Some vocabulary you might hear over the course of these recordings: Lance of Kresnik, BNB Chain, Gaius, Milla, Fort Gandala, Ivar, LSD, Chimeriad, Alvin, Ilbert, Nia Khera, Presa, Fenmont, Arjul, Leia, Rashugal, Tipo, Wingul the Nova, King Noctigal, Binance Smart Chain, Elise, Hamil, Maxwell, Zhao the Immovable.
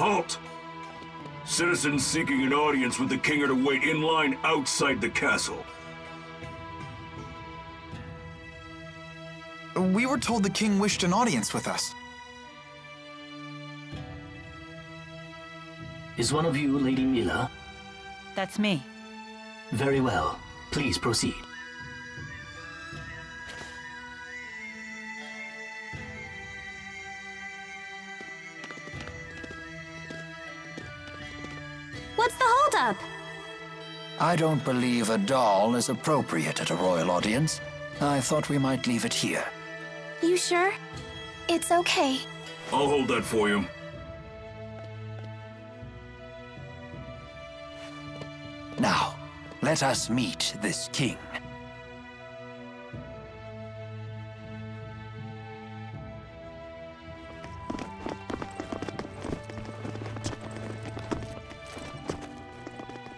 Halt! Citizens seeking an audience with the king are to wait in line outside the castle. We were told the king wished an audience with us. Is one of you Lady Milla? That's me. Very well. Please proceed. What's the holdup? I don't believe a doll is appropriate at a royal audience. I thought we might leave it here. You sure? It's okay. I'll hold that for you. Now, let us meet this king.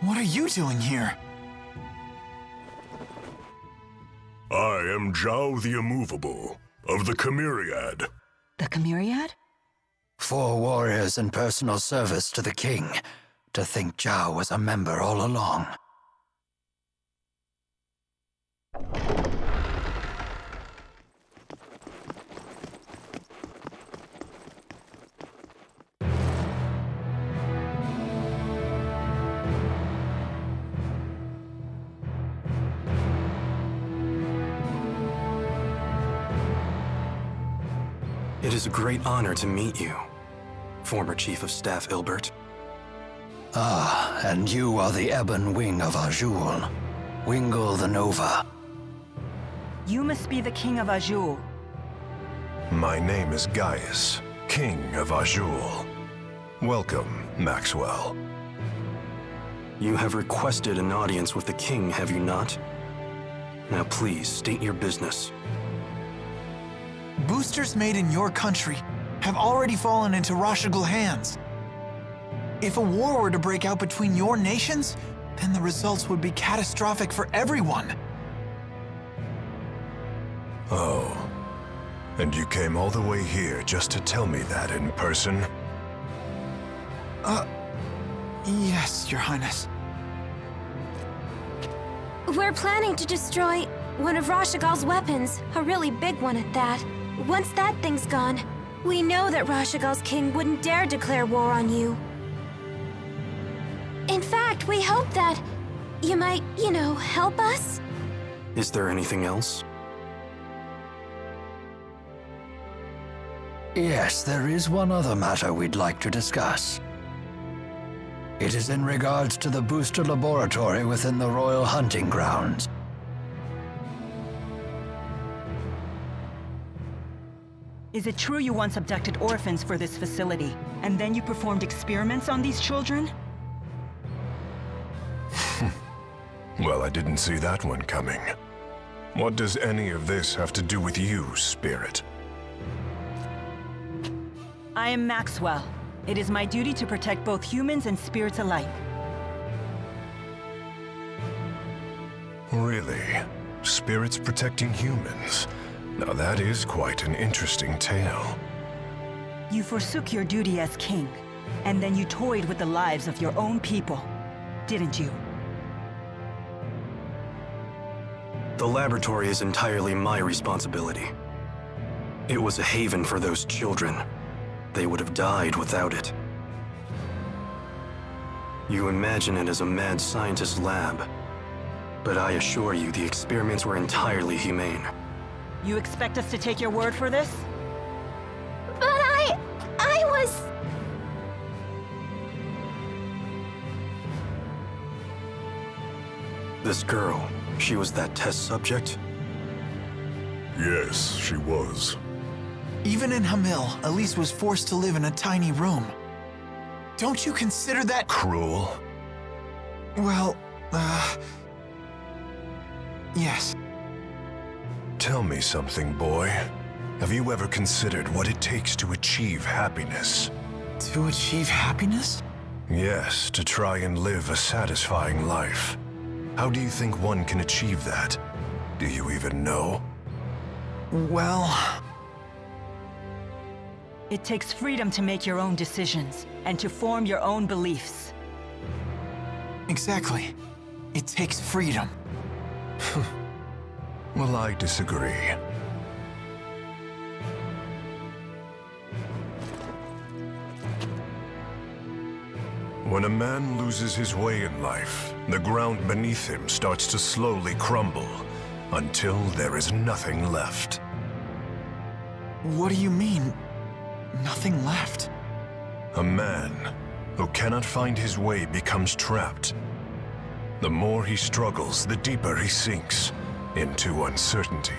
What are you doing here? I am Zhao the Immovable, of the Chimeriad. The Chimeriad? 4 warriors in personal service to the king. To think Zhao was a member all along. It is a great honor to meet you, former Chief of Staff Ilbert. Ah, and you are the ebon wing of Arjul, Wingul the Nova. You must be the king of Arjul. My name is Gaius, king of Arjul. Welcome, Maxwell. You have requested an audience with the king, have you not? Now please, state your business. Boosters made in your country have already fallen into Rashugal hands. If a war were to break out between your nations, then the results would be catastrophic for everyone. Oh, and you came all the way here just to tell me that in person? Yes, Your Highness. We're planning to destroy one of Rashugal's weapons, a really big one at that. Once that thing's gone, we know that Rashugal's king wouldn't dare declare war on you. In fact, we hope that you might, help us. Is there anything else? Yes, there is one other matter we'd like to discuss. It is in regards to the booster laboratory within the Royal Hunting Grounds. Is it true you once abducted orphans for this facility, and then you performed experiments on these children? Well, I didn't see that one coming. What does any of this have to do with you, Spirit? I am Maxwell. It is my duty to protect both humans and spirits alike. Really? Spirits protecting humans? Now that is quite an interesting tale. You forsook your duty as king, and then you toyed with the lives of your own people, didn't you? The laboratory is entirely my responsibility. It was a haven for those children. They would have died without it. You imagine it as a mad scientist's lab, but I assure you the experiments were entirely humane. You expect us to take your word for this? But I was... This girl, she was that test subject? Yes, she was. Even in Hamil, Elise was forced to live in a tiny room. Don't you consider that... cruel? Well, yes. Tell me something, boy. Have you ever considered what it takes to achieve happiness? To achieve happiness? Yes, to try and live a satisfying life. How do you think one can achieve that? Do you even know? Well... It takes freedom to make your own decisions and to form your own beliefs. Exactly. It takes freedom. Well, I disagree. When a man loses his way in life, the ground beneath him starts to slowly crumble until there is nothing left. What do you mean, nothing left? A man who cannot find his way becomes trapped. The more he struggles, the deeper he sinks into uncertainty.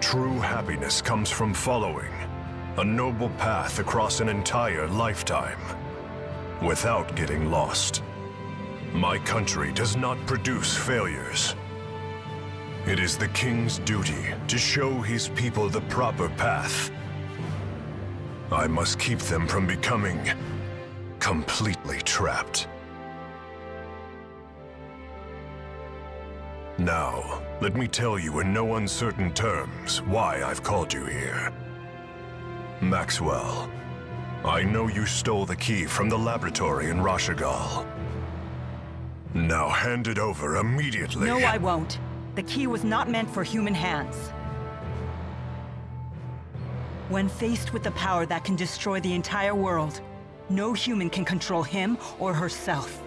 True happiness comes from following a noble path across an entire lifetime, without getting lost. My country does not produce failures. It is the king's duty to show his people the proper path. I must keep them from becoming completely trapped. Now, let me tell you in no uncertain terms why I've called you here. Maxwell, I know you stole the key from the laboratory in Rashugal. Now hand it over immediately. No, I won't. The key was not meant for human hands. When faced with the power that can destroy the entire world, no human can control him or herself.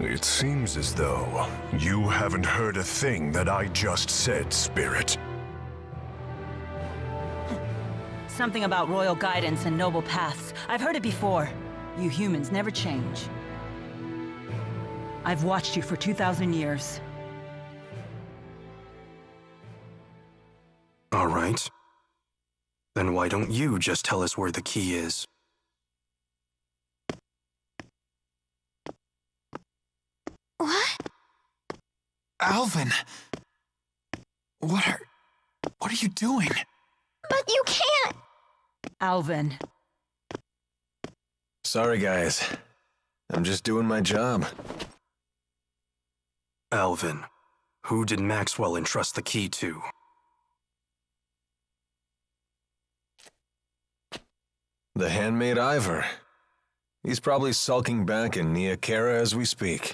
It seems as though you haven't heard a thing that I just said, Spirit. Something about royal guidance and noble paths. I've heard it before. You humans never change. I've watched you for 2,000 years. All right. Then why don't you just tell us where the key is? What? Alvin! What are you doing? But you can't! Alvin. Sorry, guys. I'm just doing my job. Alvin, who did Maxwell entrust the key to? The handmaid Ivar. He's probably sulking back in Nia Khera as we speak.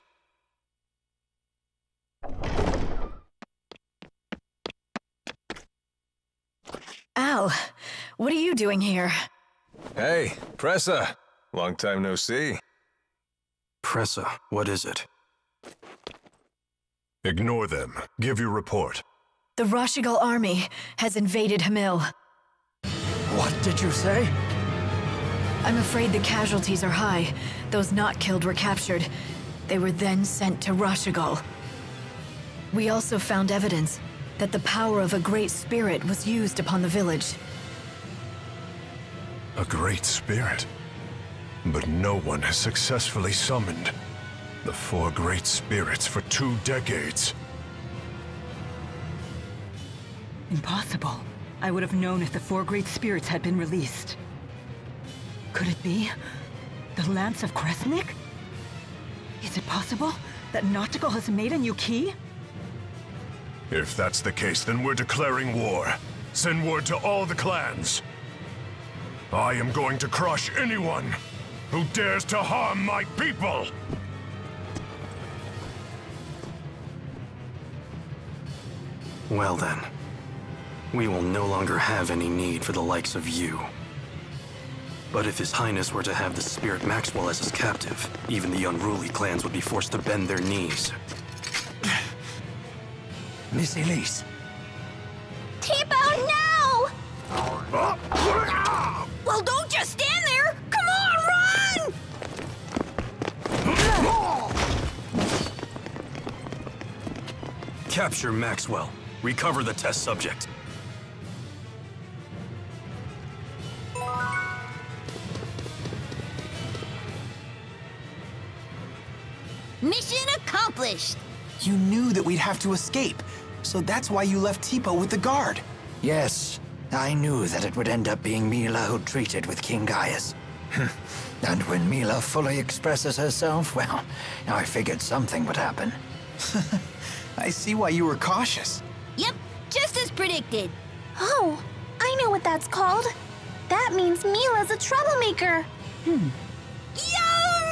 Al, what are you doing here? Hey, Presa! Long time no see. Presa, what is it? Ignore them. Give your report. The Rashugal army has invaded Hamil. What did you say? I'm afraid the casualties are high. Those not killed were captured. They were then sent to Rashugal. We also found evidence that the power of a great spirit was used upon the village. A great spirit? But no one has successfully summoned the four great spirits for 2 decades. Impossible. I would have known if the four great spirits had been released. Could it be the Lance of Kresnik? Is it possible that Noctigal has made a new key? If that's the case, then we're declaring war. Send word to all the clans. I am going to crush anyone who dares to harm my people! Well then, we will no longer have any need for the likes of you. But if His Highness were to have the Spirit Maxwell as his captive, even the unruly clans would be forced to bend their knees. Miss Elise. Tipo, no! Well, don't just stand there! Come on, run! Capture Maxwell. Recover the test subject. Mission accomplished! You knew that we'd have to escape, so that's why you left Tipo with the guard. Yes, I knew that it would end up being Milla who treated with King Gaius. And when Milla fully expresses herself, well, I figured something would happen. I see why you were cautious. Yep, Just as predicted. Oh, I know what that's called. That means Mila's a troublemaker. Hmm.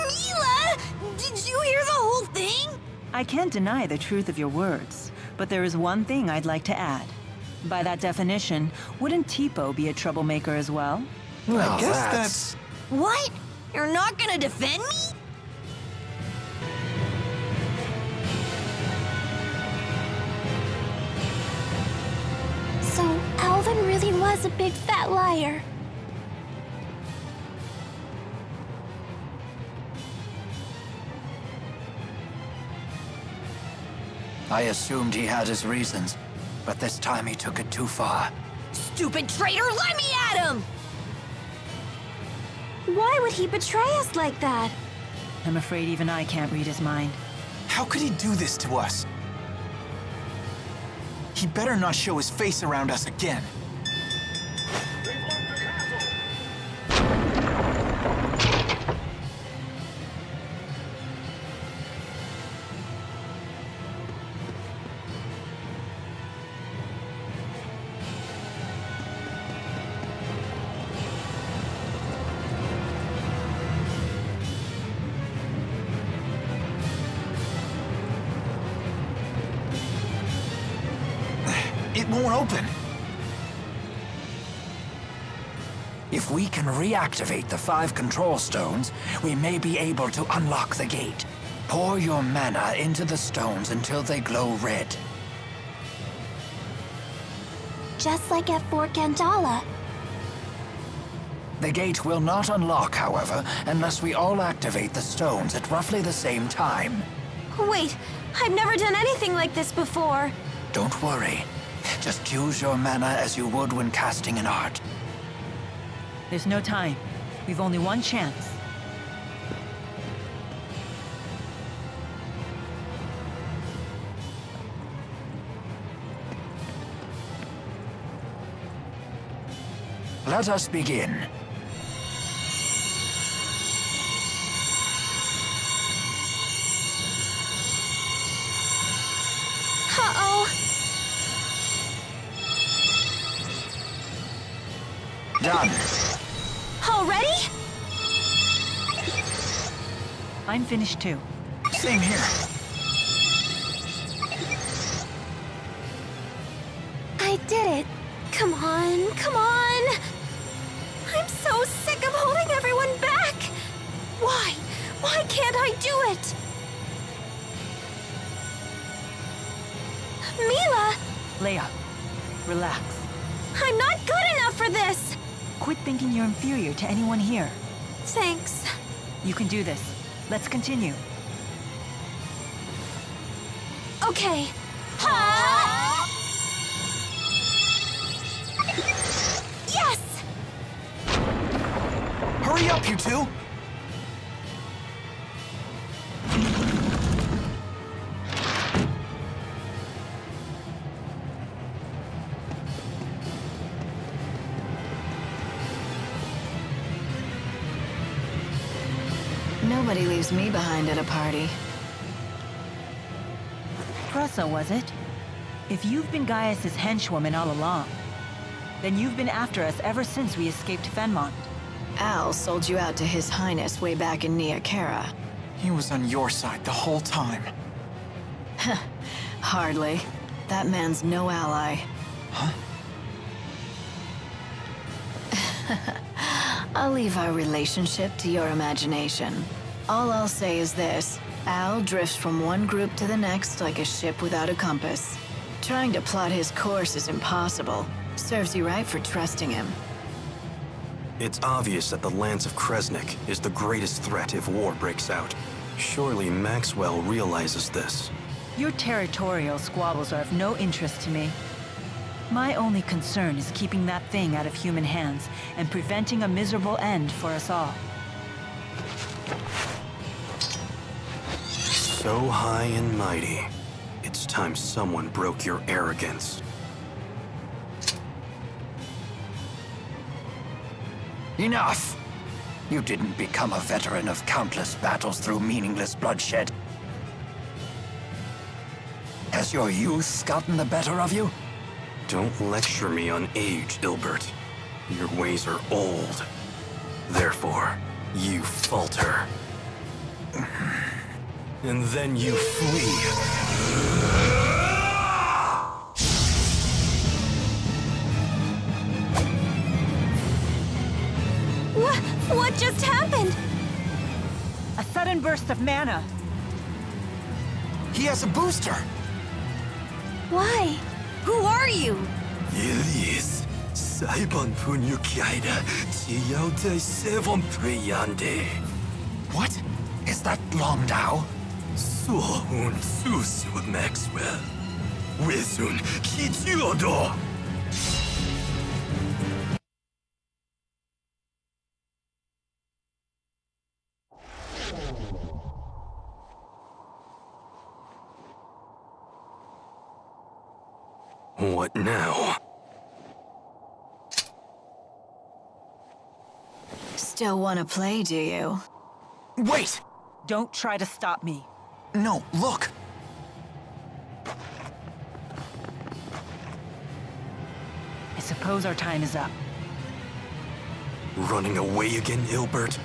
Milla! Did you hear the whole thing? I can't deny the truth of your words, but there is one thing I'd like to add. By that definition, wouldn't Tipo be a troublemaker as well? Well, I guess that's... What? You're not gonna defend me? So, Alvin really was a big fat liar. I assumed he had his reasons, but this time he took it too far. Stupid traitor, let me at him! Why would he betray us like that? I'm afraid even I can't read his mind. How could he do this to us? He better not show his face around us again. If we can reactivate the 5 control stones, we may be able to unlock the gate. Pour your mana into the stones until they glow red. Just like at Fort Gandala. The gate will not unlock, however, unless we all activate the stones at roughly the same time. Wait, I've never done anything like this before. Don't worry. Just use your mana as you would when casting an art. There's no time. We've only one chance. Let us begin. Done. Already? I'm finished too. Same here. I did it. Come on, come on. I'm so sick of holding everyone back. Why? Why can't I do it? Milla! Leia, relax. I'm not good enough for this! Quit thinking you're inferior to anyone here. Thanks. You can do this. Let's continue. Okay. Ha! Yes! Hurry up, you two! Nobody leaves me behind at a party. Presa, was it? If you've been Gaius' henchwoman all along, then you've been after us ever since we escaped Fenmont. Al sold you out to His Highness way back in Nia Khera. He was on your side the whole time. Hardly. That man's no ally. Huh? I'll leave our relationship to your imagination. All I'll say is this. Al drifts from one group to the next like a ship without a compass. Trying to plot his course is impossible. Serves you right for trusting him. It's obvious that the Lance of Kresnik is the greatest threat if war breaks out. Surely Maxwell realizes this. Your territorial squabbles are of no interest to me. My only concern is keeping that thing out of human hands and preventing a miserable end for us all. So high and mighty. It's time someone broke your arrogance. Enough! You didn't become a veteran of countless battles through meaningless bloodshed. Has your youth gotten the better of you? Don't lecture me on age, Ilbert. Your ways are old. Therefore, you falter. And then you flee. What just happened? A sudden burst of mana. He has a booster. Why? Who are you? Elise, Saibon Punyukiaida, Tiautai Sevon Priyande. What? Is that Lomdao? Sohun Susu Maxwell. Wizun Kitsuodo. What now? Still wanna play, do you? Wait! Don't try to stop me. No, look! I suppose our time is up. Running away again, Ilbert?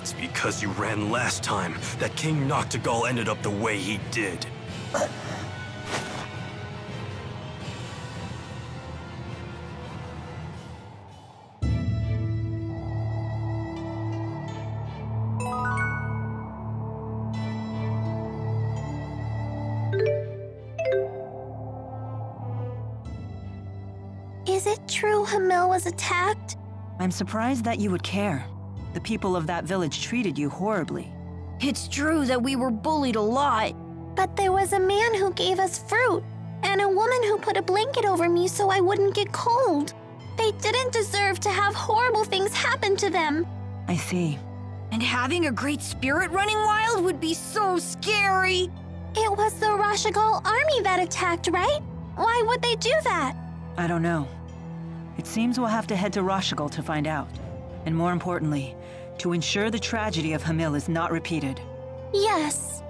It's because you ran last time that King Noctigal ended up the way he did. Hamil was attacked? I'm surprised that you would care. The people of that village treated you horribly. It's true that we were bullied a lot. But there was a man who gave us fruit, and a woman who put a blanket over me so I wouldn't get cold. They didn't deserve to have horrible things happen to them. I see. And having a great spirit running wild would be so scary. It was the Rashugal army that attacked, right? Why would they do that? I don't know. It seems we'll have to head to Rashugal to find out. And more importantly, to ensure the tragedy of Hamil is not repeated. Yes.